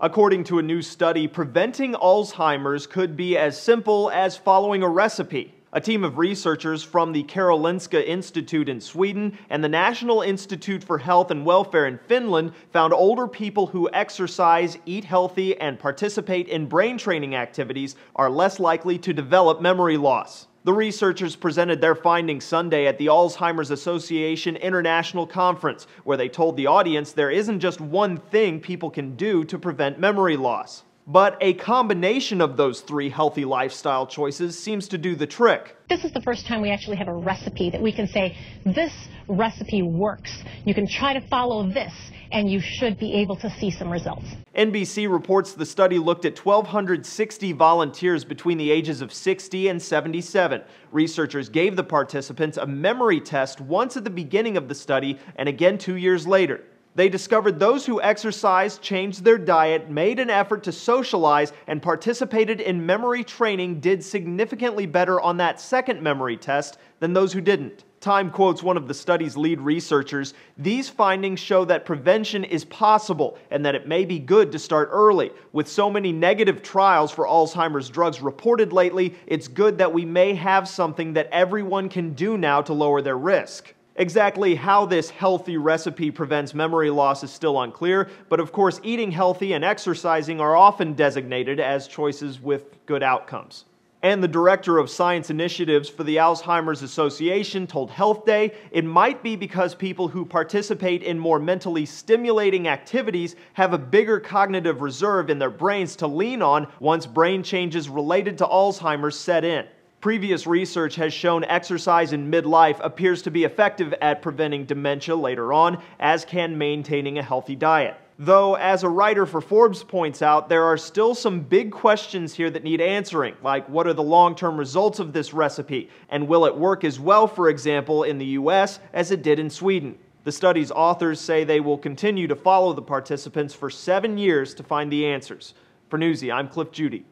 According to a new study, preventing Alzheimer's could be as simple as following a recipe. A team of researchers from the Karolinska Institute in Sweden and the National Institute for Health and Welfare in Finland found older people who exercise, eat healthy, and participate in brain training activities are less likely to develop memory loss. The researchers presented their findings Sunday at the Alzheimer's Association International Conference, where they told the audience there isn't just one thing people can do to prevent memory loss. But a combination of those three healthy lifestyle choices seems to do the trick. This is the first time we actually have a recipe that we can say, this recipe works. You can try to follow this, and you should be able to see some results. NBC reports the study looked at 1,260 volunteers between the ages of 60 and 77. Researchers gave the participants a memory test once at the beginning of the study and again 2 years later. They discovered those who exercised, changed their diet, made an effort to socialize, and participated in memory training did significantly better on that second memory test than those who didn't. Time quotes one of the study's lead researchers, "These findings show that prevention is possible and that it may be good to start early. With so many negative trials for Alzheimer's drugs reported lately, it's good that we may have something that everyone can do now to lower their risk." Exactly how this healthy recipe prevents memory loss is still unclear, but of course eating healthy and exercising are often designated as choices with good outcomes. And the director of science initiatives for the Alzheimer's Association told HealthDay it might be because people who participate in more mentally stimulating activities have a bigger cognitive reserve in their brains to lean on once brain changes related to Alzheimer's set in. Previous research has shown exercise in midlife appears to be effective at preventing dementia later on, as can maintaining a healthy diet. Though, as a writer for Forbes points out, there are still some big questions here that need answering, like what are the long-term results of this recipe, and will it work as well, for example, in the US as it did in Sweden? The study's authors say they will continue to follow the participants for 7 years to find the answers. For Newsy, I'm Cliff Judy.